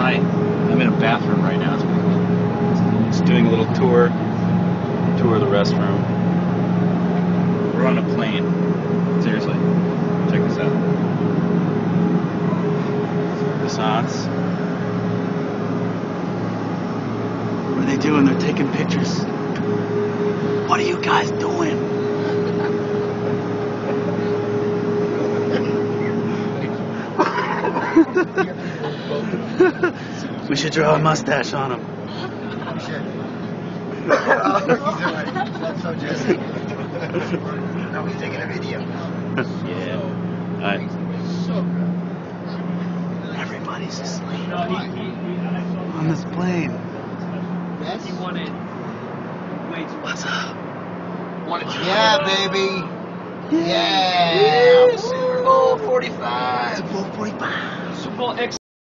I'm in a bathroom right now. It's doing a little tour of the restroom. We're on a plane. Seriously, check this out. Croissants. What are they doing? They're taking pictures. What are you guys doing? We should draw a mustache on him. We should. So just. No, he's taking a video. Yeah. All right. Everybody's asleep on this plane. Yes. He wanted. Wait. What's up? Yeah, baby. Yeah. Super Bowl 45. Super Bowl 45. Super Bowl X.